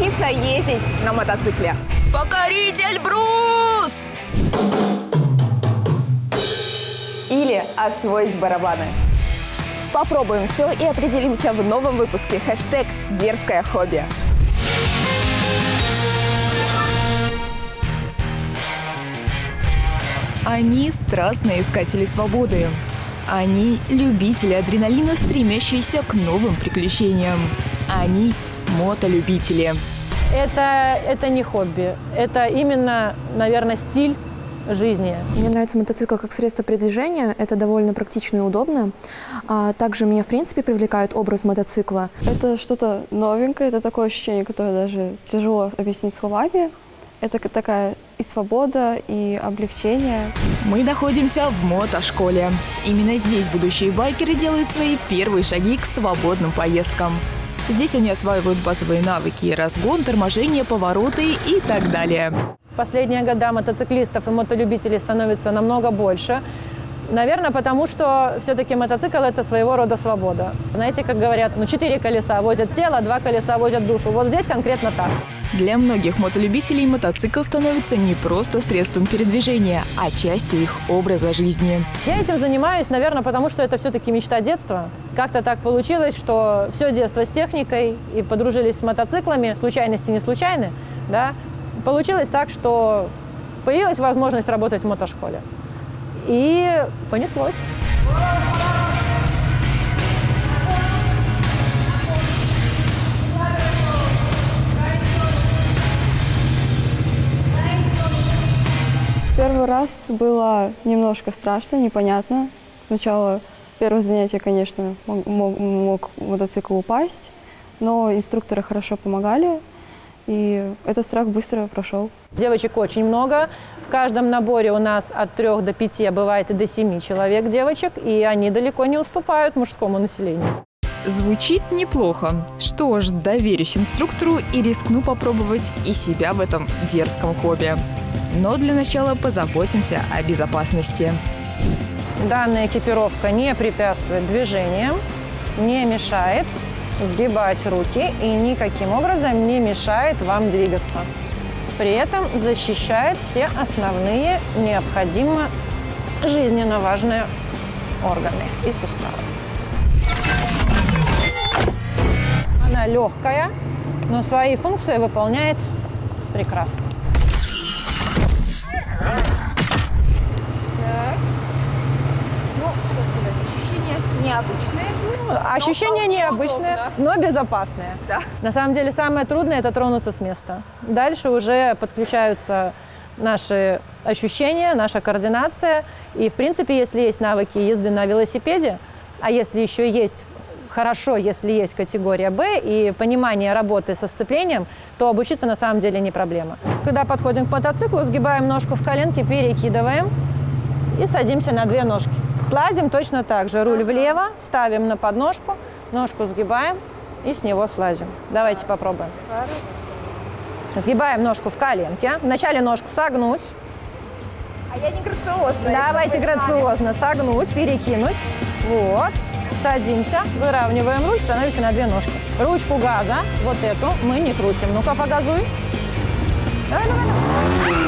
научиться ездить на мотоцикле. Покорить Эльбрус! Или освоить барабаны. Попробуем все и определимся в новом выпуске. Хэштег «Дерзкое хобби». Они – страстные искатели свободы. Они – любители адреналина, стремящиеся к новым приключениям. Они – мотолюбители. Это не хобби. Это именно, наверное, стиль жизни. Мне нравится мотоцикл как средство передвижения. Это довольно практично и удобно. Также меня, в принципе, привлекает образ мотоцикла. Это что-то новенькое. Это такое ощущение, которое даже тяжело объяснить словами. Это такая и свобода, и облегчение. Мы находимся в мотошколе. Именно здесь будущие байкеры делают свои первые шаги к свободным поездкам. Здесь они осваивают базовые навыки – разгон, торможение, повороты и так далее. В последние годы мотоциклистов и мотолюбителей становится намного больше. Наверное, потому что все-таки мотоцикл – это своего рода свобода. Знаете, как говорят, 4 колеса возят тело, 2 колеса возят душу. Вот здесь конкретно так. Для многих мотолюбителей мотоцикл становится не просто средством передвижения, а частью их образа жизни. Я этим занимаюсь, наверное, потому что это все-таки мечта детства. Как-то так получилось, что все детство с техникой и подружились с мотоциклами. Случайности не случайны, да? Получилось так, что появилась возможность работать в мотошколе. И понеслось. Первый раз было немножко страшно, непонятно. Сначала первое занятие, конечно, мог мотоцикл упасть, но инструкторы хорошо помогали, и этот страх быстро прошел. Девочек очень много. В каждом наборе у нас от 3 до 5, а бывает и до 7 человек девочек, и они далеко не уступают мужскому населению. Звучит неплохо. Что ж, доверюсь инструктору и рискну попробовать и себя в этом дерзком хобби. Но для начала позаботимся о безопасности. Данная экипировка не препятствует движениям, не мешает сгибать руки и никаким образом не мешает вам двигаться. При этом защищает все основные необходимо жизненно важные органы и суставы. Она легкая, но свои функции выполняет прекрасно. Необычные. Ну, ощущения необычные, но безопасные. Да. На самом деле самое трудное – это тронуться с места. Дальше уже подключаются наши ощущения, наша координация. И, в принципе, если есть навыки езды на велосипеде, а если еще есть, хорошо, если есть категория «Б» и понимание работы со сцеплением, то обучиться на самом деле не проблема. Когда подходим к мотоциклу, сгибаем ножку в коленке, перекидываем и садимся на 2 ножки. Слазим точно так же. Руль влево, ставим на подножку, ножку сгибаем и с него слазим. Давайте попробуем. Сгибаем ножку в коленке. Вначале ножку согнуть. А я не грациозная. Давайте грациозно согнуть, перекинуть. Вот. Садимся, выравниваем руль, становимся на 2 ножки. Ручку газа, вот эту, мы не крутим. Ну-ка, погазуй. Давай, давай, давай.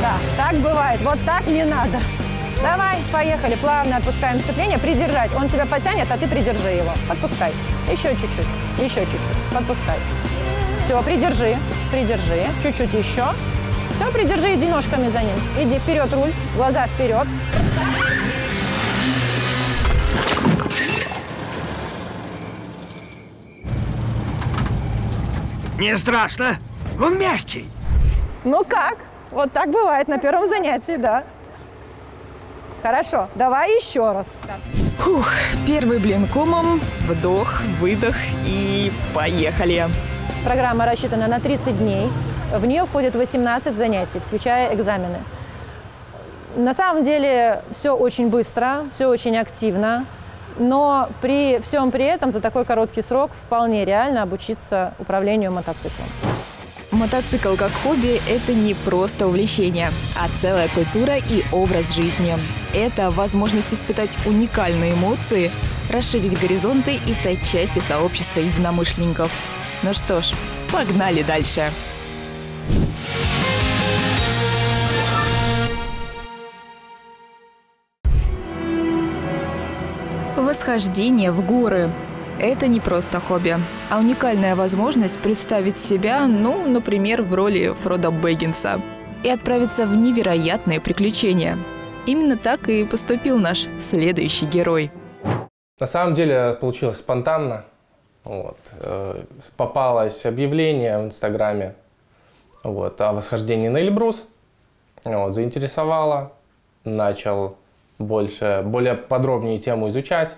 Да, так бывает. Вот так не надо. Давай, поехали. Плавно отпускаем сцепление. Придержать. Он тебя потянет, а ты придержи его. Подпускай. Еще чуть-чуть. Еще чуть-чуть. Подпускай. Все, придержи. Придержи. Чуть-чуть еще. Все, придержи. Иди ножками за ним. Иди вперед, руль. Глаза вперед. Не страшно. Он мягкий. Ну как? Вот так бывает на первом занятии, да. Хорошо, давай еще раз. Да. Фух, первый блин комом, вдох, выдох и поехали. Программа рассчитана на 30 дней. В нее входит 18 занятий, включая экзамены. На самом деле все очень быстро, все очень активно. Но при всем при этом за такой короткий срок вполне реально обучиться управлению мотоциклом. Мотоцикл как хобби – это не просто увлечение, а целая культура и образ жизни. Это возможность испытать уникальные эмоции, расширить горизонты и стать частью сообщества единомышленников. Ну что ж, Погнали дальше. Восхождение в горы. Это не просто хобби, а уникальная возможность представить себя, ну, например, в роли Фрода Бэггинса и отправиться в невероятные приключения. Именно так и поступил наш следующий герой. На самом деле получилось спонтанно. Вот. Попалось объявление в Инстаграме о восхождении на Эльбрус. Вот. Заинтересовало. Начал более подробнее тему изучать.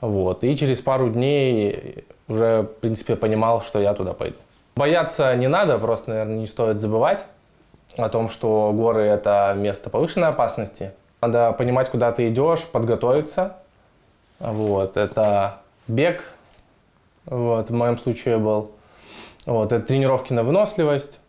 Вот. И через пару дней уже, в принципе, понимал, что я туда пойду. Бояться не надо, просто, наверное, не стоит забывать о том, что горы – это место повышенной опасности. Надо понимать, куда ты идешь, подготовиться. Вот. Это бег. Вот, в моем случае был. Вот, это тренировки на выносливость.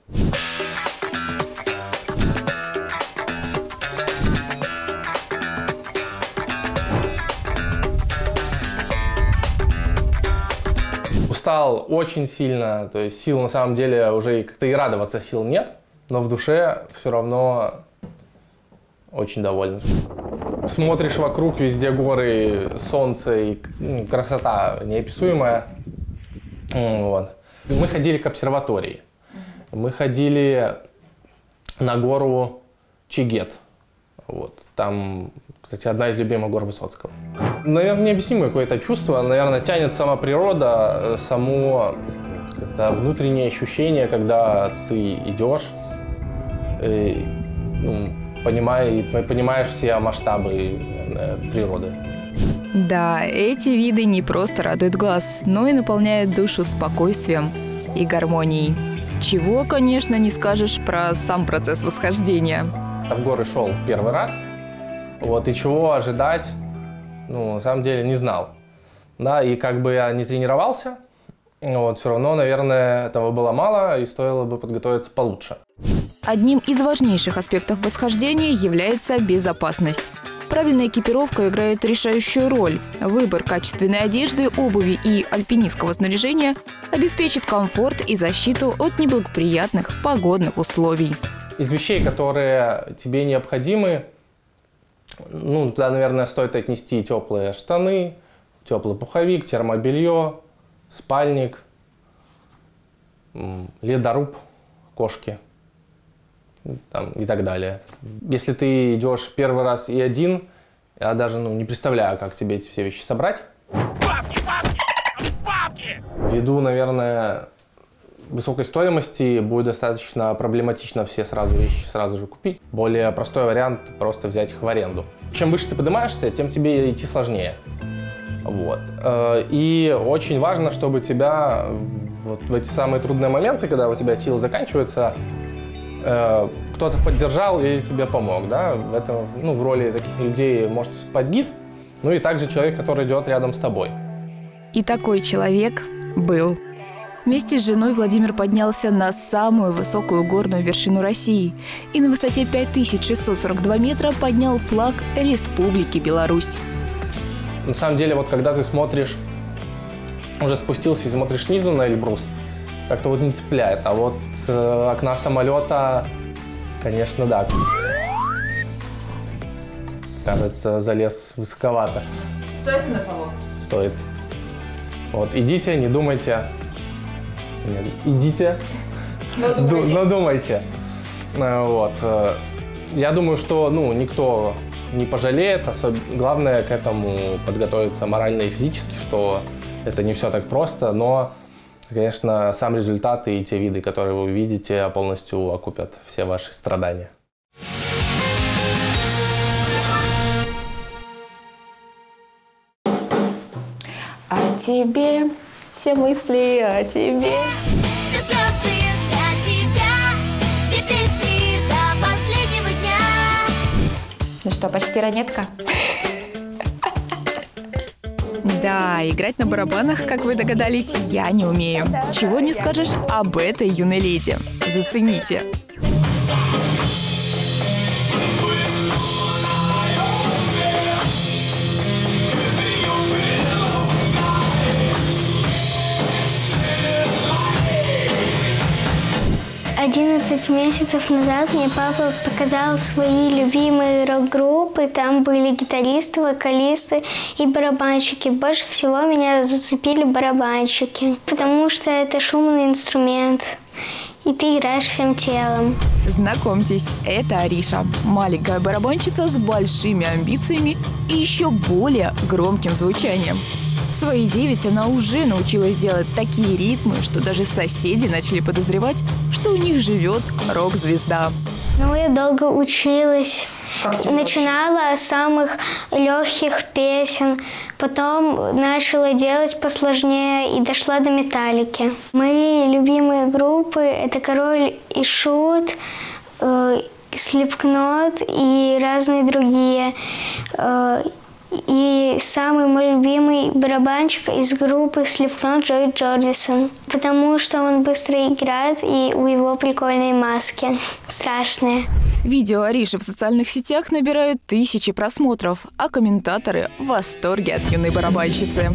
Устал очень сильно, то есть сил на самом деле уже как-то и радоваться сил нет, но в душе все равно очень доволен. Смотришь вокруг, везде горы, солнце и красота неописуемая. Вот. Мы ходили к обсерватории. Мы ходили на гору Чигет. Вот. Там, кстати, одна из любимых гор Высоцкого. Наверное, необъяснимое какое-то чувство. Наверное, тянет сама природа, само как-то внутреннее ощущение, когда ты идешь, и, понимаешь все масштабы природы. Да, эти виды не просто радуют глаз, но и наполняют душу спокойствием и гармонией. Чего, конечно, не скажешь про сам процесс восхождения. В горы шел первый раз, вот, и чего ожидать, ну, на самом деле, не знал. Да, и как бы я не тренировался, вот, все равно, наверное, этого было мало, и стоило бы подготовиться получше. Одним из важнейших аспектов восхождения является безопасность. Правильная экипировка играет решающую роль. Выбор качественной одежды, обуви и альпинистского снаряжения обеспечит комфорт и защиту от неблагоприятных погодных условий. Из вещей, которые тебе необходимы, ну, туда, наверное, стоит отнести теплые штаны, теплый пуховик, термобелье, спальник, ледоруб, кошки. Там, и так далее. Если ты идешь первый раз и один, я даже не представляю, как тебе эти все вещи собрать. Бабки, бабки, бабки! Ввиду, наверное, высокой стоимости будет достаточно проблематично все вещи сразу же купить. Более простой вариант – просто взять их в аренду. Чем выше ты поднимаешься, тем тебе идти сложнее. Вот. И очень важно, чтобы тебя вот в эти самые трудные моменты, когда у тебя силы заканчиваются, кто-то поддержал или тебе помог, да, это, ну, в роли таких людей может выступать гид, ну и также человек, который идет рядом с тобой. И такой человек был. Вместе с женой Владимир поднялся на самую высокую горную вершину России и на высоте 5642 метра поднял флаг Республики Беларусь. На самом деле, вот когда ты смотришь, уже спустился и смотришь снизу на Эльбрус, как-то вот не цепляет, а вот с окна самолета, конечно, да. Кажется, залез высоковато. Стоит на кого? Стоит. Вот, идите, не думайте. Нет, идите, но думайте. Вот. Я думаю, что, ну, никто не пожалеет, главное к этому подготовиться морально и физически, что это не все так просто, но... Конечно, сам результат и те виды, которые вы увидите, полностью окупят все ваши страдания. О тебе, все мысли о тебе. Все слезы для тебя, все песни до последнего дня. Ну что, почти ранетка? Да, играть на барабанах, как вы догадались, я не умею. Чего не скажешь об этой юной леди. Зацените. 9 месяцев назад мне папа показал свои любимые рок-группы. Там были гитаристы, вокалисты и барабанщики. Больше всего меня зацепили барабанщики, потому что это шумный инструмент. И ты играешь всем телом. Знакомьтесь, это Ариша. Маленькая барабанщица с большими амбициями и еще более громким звучанием. В свои 9 она уже научилась делать такие ритмы, что даже соседи начали подозревать, что у них живет рок-звезда. Ну, я долго училась. Начинала с самых легких песен, потом начала делать посложнее и дошла до Metallica. Мои любимые группы – это «Король и Шут», «Slipknot» и разные другие. И самый мой любимый барабанщик из группы Slipknot Джо Джордисон, потому что он быстро играет и у него прикольные маски, страшные. Видео Ариши в социальных сетях набирают тысячи просмотров, а комментаторы в восторге от юной барабанщицы.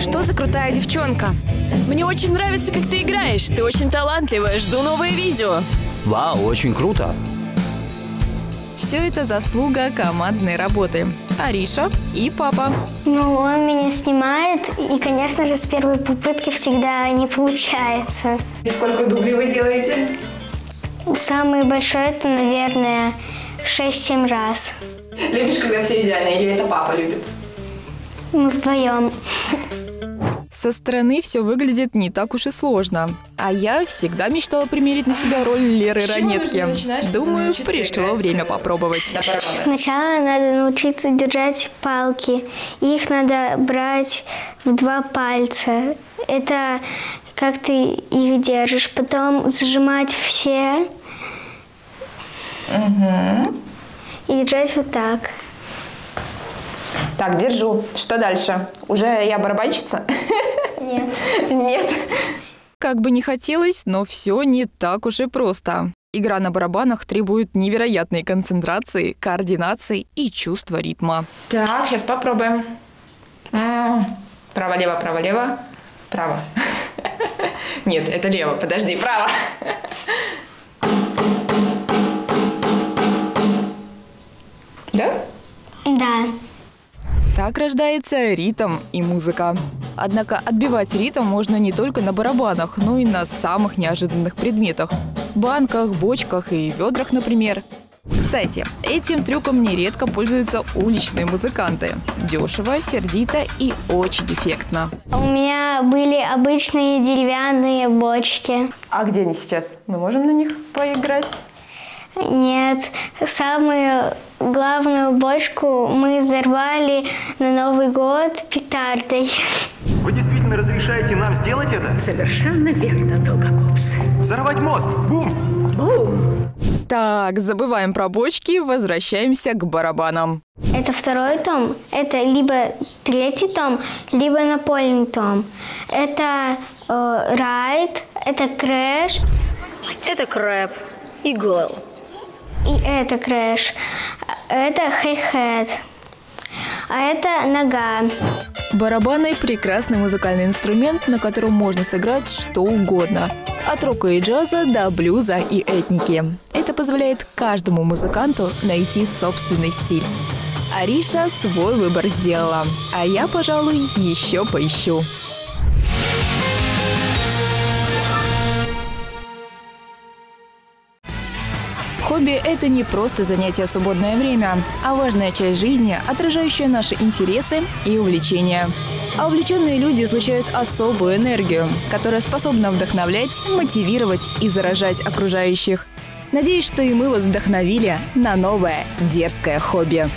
Что за крутая девчонка? Мне очень нравится, как ты играешь, ты очень талантливая, жду новые видео. Вау, очень круто! Все это заслуга командной работы. Ариша и папа. Ну, он меня снимает, и, конечно же, с первой попытки всегда не получается. И сколько дублей вы делаете? Самое большое – это, наверное, 6-7 раз. Любишь, когда все идеально, или это папа любит? Мы вдвоем. Со стороны все выглядит не так уж и сложно. А я всегда мечтала примерить на себя роль Леры Ранетки. Думаю, пришло время попробовать. Сначала надо научиться держать палки. Их надо брать в 2 пальца. Это как ты их держишь. Потом сжимать все. И держать вот так. Так, держу. Что дальше? Уже я барабанщица? Нет. Нет. Как бы не хотелось, но все не так уж и просто. Игра на барабанах требует невероятной концентрации, координации и чувства ритма. Так, сейчас попробуем. Право-лево, право-лево, право. Нет, это лево. Подожди, право. Да? Да. Так рождается ритм и музыка. Однако отбивать ритм можно не только на барабанах, но и на самых неожиданных предметах. Банках, бочках и ведрах, например. Кстати, этим трюком нередко пользуются уличные музыканты. Дешево, сердито и очень эффектно. У меня были обычные деревянные бочки. А где они сейчас? Мы можем на них поиграть? Нет, самую главную бочку мы взорвали на Новый год петардой. Вы действительно разрешаете нам сделать это? Совершенно верно, Долгопупс. Взорвать мост! Бум! Бум! Так, забываем про бочки, возвращаемся к барабанам. Это 2-й том, это либо 3-й том, либо напольный том. Это райд, это крэш. Это крэп и гол. И это крэш, это хэй-хэт, а это нога. Барабаны – прекрасный музыкальный инструмент, на котором можно сыграть что угодно. От рока и джаза до блюза и этники. Это позволяет каждому музыканту найти собственный стиль. Ариша свой выбор сделала, а я, пожалуй, еще поищу. Хобби – это не просто занятие в свободное время, а важная часть жизни, отражающая наши интересы и увлечения. А увлеченные люди излучают особую энергию, которая способна вдохновлять, мотивировать и заражать окружающих. Надеюсь, что и мы вас вдохновили на новое дерзкое хобби.